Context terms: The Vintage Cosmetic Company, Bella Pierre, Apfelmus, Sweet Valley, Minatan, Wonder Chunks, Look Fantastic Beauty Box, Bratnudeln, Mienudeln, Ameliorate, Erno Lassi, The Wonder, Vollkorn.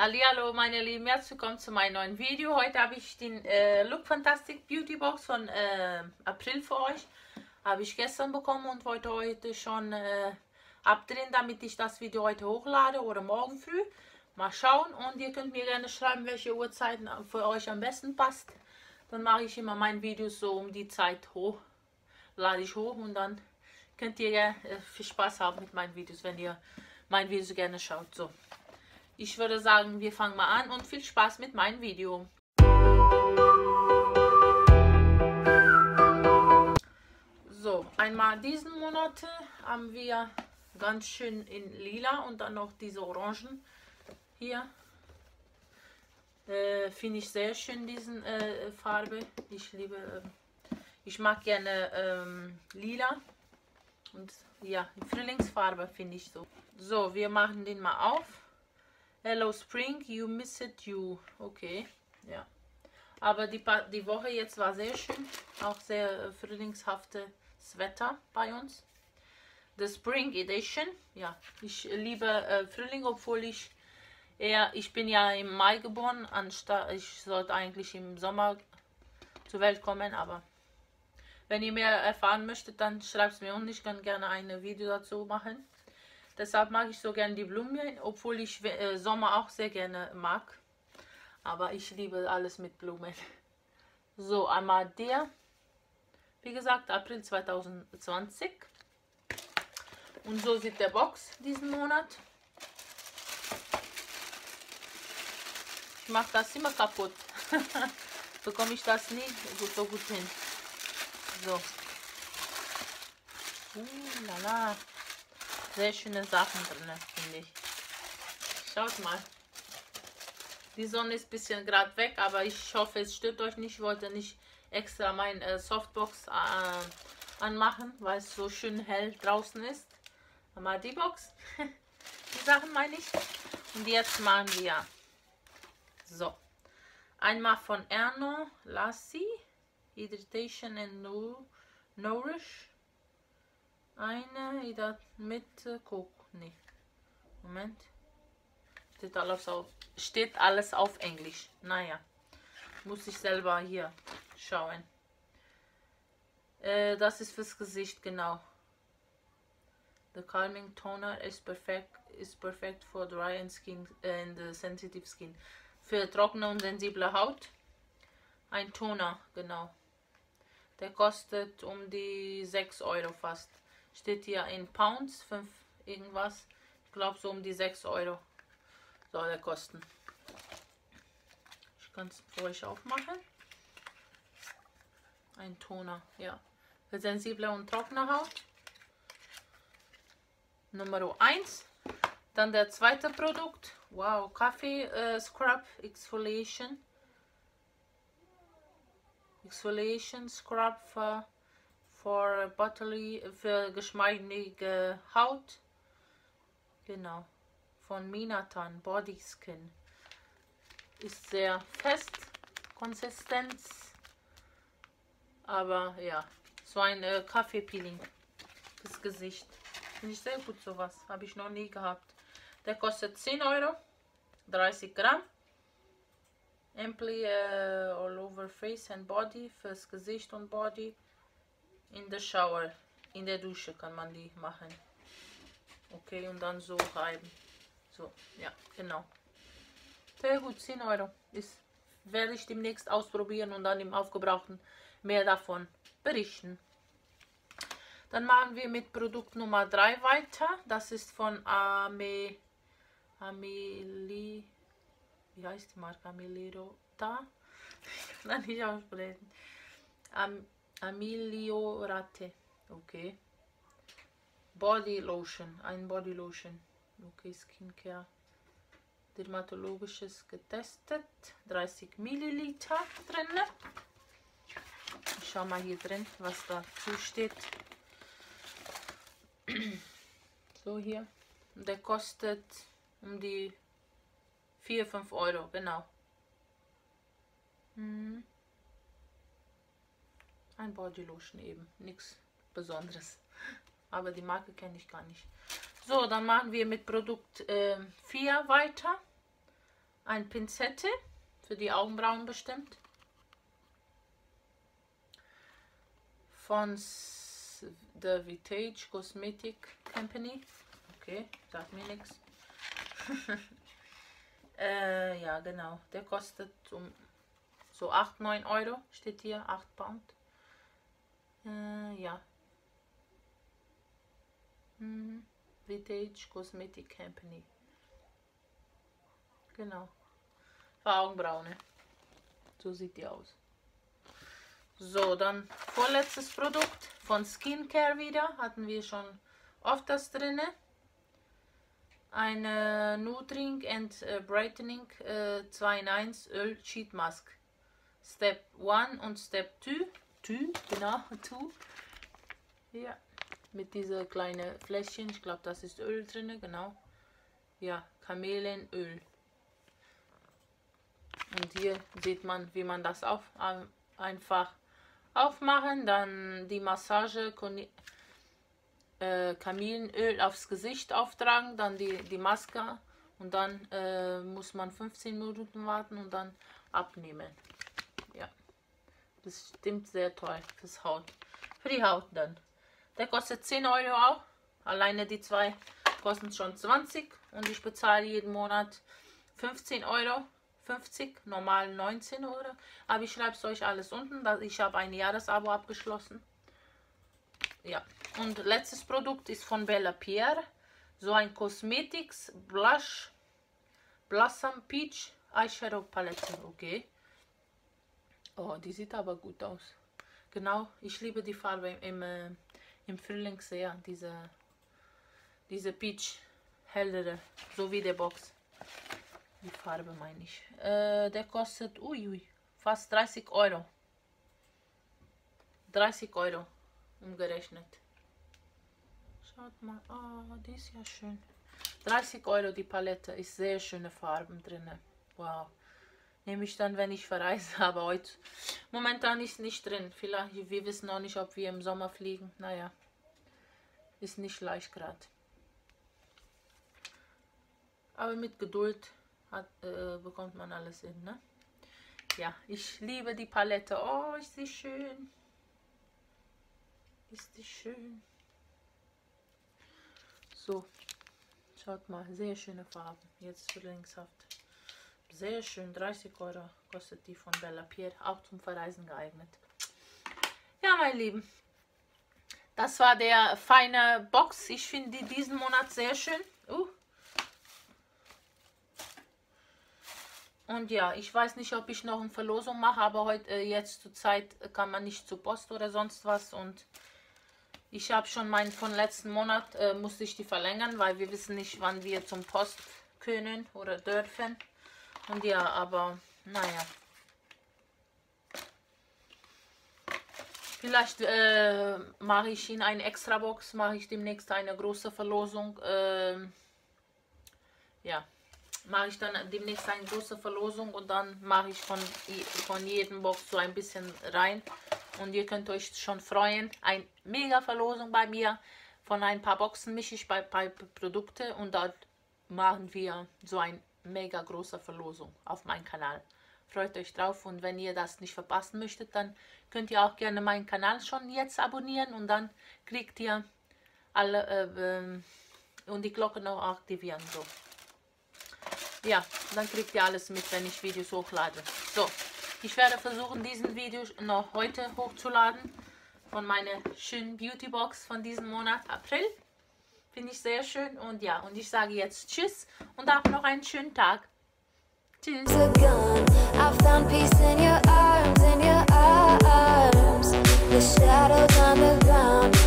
Hallihallo meine Lieben, herzlich willkommen zu meinem neuen Video. Heute habe ich den Look Fantastic Beauty Box von April für euch. Habe ich gestern bekommen und wollte heute schon abdrehen, damit ich das Video heute hochlade oder morgen früh. Mal schauen, und ihr könnt mir gerne schreiben, welche Uhrzeiten für euch am besten passt. Dann mache ich immer mein Video so um die Zeit hoch, lade ich hoch, und dann könnt ihr viel Spaß haben mit meinen Videos, wenn ihr mein Video gerne schaut. So. Ich würde sagen, wir fangen mal an und viel Spaß mit meinem Video. So, einmal diesen Monat haben wir ganz schön in lila und dann noch diese Orangen hier. Finde ich sehr schön, diesen Farbe. Ich liebe, ich mag gerne lila. Und ja, die Frühlingsfarbe finde ich so. So, wir machen den mal auf. Hello Spring, you missed you. Okay, ja. Aber die Woche jetzt war sehr schön. Auch sehr frühlingshaftes Wetter bei uns. The Spring Edition. Ja, ich liebe Frühling, obwohl ich eher, ich bin ja im Mai geboren, anstatt, ich sollte eigentlich im Sommer zur Welt kommen, aber wenn ihr mehr erfahren möchtet, dann schreibt es mir und ich kann gerne ein Video dazu machen. Deshalb mag ich so gerne die Blumen, obwohl ich Sommer auch sehr gerne mag. Aber ich liebe alles mit Blumen. So, einmal der. Wie gesagt, April 2020. Und so sieht der Box diesen Monat. Ich mache das immer kaputt. Bekomme ich das nie so gut hin. So. Lala. Sehr schöne Sachen drin, finde ich. Schaut mal. Die Sonne ist ein bisschen gerade weg, aber ich hoffe, es stört euch nicht. Ich wollte nicht extra mein Softbox anmachen, weil es so schön hell draußen ist. Mal die Box. Die Sachen meine ich. Und jetzt machen wir. So. Einmal von Erno Lassi. Hydration and Nourish. Eine mit Coco. Nee. Moment. Steht alles auf Englisch. Naja. Muss ich selber hier schauen. Das ist fürs Gesicht, genau. The Calming Toner is perfect for dry and skin and sensitive skin. Für trockene und sensible Haut. Ein Toner, genau. Der kostet um die 6 Euro fast. Steht hier in Pounds, 5 irgendwas. Ich glaube so um die 6 Euro soll der kosten. Ich kann es für euch aufmachen. Ein Toner, ja. Für sensible und trockene Haut. Nummer 1. Dann der zweite Produkt. Wow, Kaffee Scrub Exfoliation. Exfoliation Scrub für geschmeidige Haut. Genau. Von Minatan Body Skin. Ist sehr fest. Konsistenz. Aber ja. So ein Kaffeepeeling fürs Gesicht. Finde ich sehr gut sowas. Habe ich noch nie gehabt. Der kostet 10 Euro. 30 Gramm. Amply all over face and body. Fürs Gesicht und Body. In der Shower, in der Dusche kann man die machen. Okay, und dann so reiben. So, ja, genau. Sehr gut, 10 Euro. Das werde ich demnächst ausprobieren und dann im Aufgebrauchten mehr davon berichten. Dann machen wir mit Produkt Nummer 3 weiter. Das ist von Ameliorate. Wie heißt die Marke? Ameliorate? Ich kann das nicht aussprechen. Ameliorate, okay. Body Lotion, ein Body Lotion. Okay, Skincare. Dermatologisches getestet. 30 Milliliter drin. Ich schau mal hier drin, was dazu steht. So hier. Der kostet um die 4-5 Euro, genau. Mhm. Ein Body Lotion eben, nichts Besonderes, aber die Marke kenne ich gar nicht. So, dann machen wir mit Produkt 4 weiter. eine Pinzette für die Augenbrauen bestimmt. Von The Vintage Cosmetic Company. Okay, sagt mir nichts. Ja, genau. Der kostet um so 8, 9 Euro. Steht hier 8 Pound. Ja. Vintage Cosmetic Company. Genau. Für Augenbraune. So sieht die aus. So, dann vorletztes Produkt von Skincare wieder. Hatten wir schon oft das drin. Eine Nutrient and Brightening 2 in 1 Öl Sheet Mask. Step 1 und Step 2. Genau, 2. Ja, mit dieser kleinen Fläschchen. Ich glaube, das ist Öl drin, genau. Ja, Kamillenöl. Und hier sieht man, wie man das auf, einfach aufmachen, dann die Massage Kamillenöl aufs Gesicht auftragen, dann die Maske und dann muss man 15 Minuten warten und dann abnehmen. Ja, bestimmt sehr toll fürs Haut, für die Haut dann. Der kostet 10 Euro auch, alleine die zwei kosten schon 20 und ich bezahle jeden Monat 15 Euro. 50, normal 19 Euro, aber ich schreibe es euch alles unten, dass ich habe ein Jahresabo abgeschlossen. Ja, und letztes Produkt ist von Bella Pierre, so ein Cosmetics Blush Blossom Peach Eyeshadow Palette. Okay, oh, die sieht aber gut aus. Genau, ich liebe die Farbe im Frühling sehr, diese Peach hellere, so wie der Box. Die Farbe meine ich. Der kostet fast 30 Euro. 30 Euro umgerechnet. Schaut mal, oh, die ist ja schön. 30 Euro die Palette, ist sehr schöne Farben drin. Wow. Nehme ich dann, wenn ich verreise, aber heute momentan ist nicht drin. Vielleicht, wir wissen noch nicht, ob wir im Sommer fliegen. Naja, ist nicht leicht gerade. Aber mit Geduld bekommt man alles hin, ne? Ja, ich liebe die Palette. Oh, ist die schön. Ist die schön. So, schaut mal, sehr schöne Farben. Jetzt Frühlingshaft. Sehr schön, 30 Euro kostet die von Bella Pierre. Auch zum Verreisen geeignet. Ja, mein Lieben. Das war der feine Box. Ich finde die diesen Monat sehr schön. Und ja, ich weiß nicht, ob ich noch eine Verlosung mache, aber heute jetzt zur Zeit kann man nicht zur Post oder sonst was. Und ich habe schon meinen von letzten Monat, musste ich die verlängern, weil wir wissen nicht, wann wir zum Post können oder dürfen. Und ja, aber naja. Vielleicht mache ich in eine Extra-Box, mache ich demnächst eine große Verlosung. Ja. Mache ich dann demnächst eine große Verlosung und dann mache ich von jedem Box so ein bisschen rein. Und ihr könnt euch schon freuen. Eine mega Verlosung bei mir. Von ein paar Boxen mische ich bei Produkte und dort machen wir so eine mega große Verlosung auf meinem Kanal. Freut euch drauf und wenn ihr das nicht verpassen möchtet, dann könnt ihr auch gerne meinen Kanal schon jetzt abonnieren und dann kriegt ihr alle und die Glocke noch aktivieren. So. Ja, dann kriegt ihr alles mit, wenn ich Videos hochlade. So, ich werde versuchen, diesen Video noch heute hochzuladen. Von meiner schönen Beauty Box von diesem Monat April. Finde ich sehr schön. Und ja, und ich sage jetzt Tschüss und auch noch einen schönen Tag. Tschüss.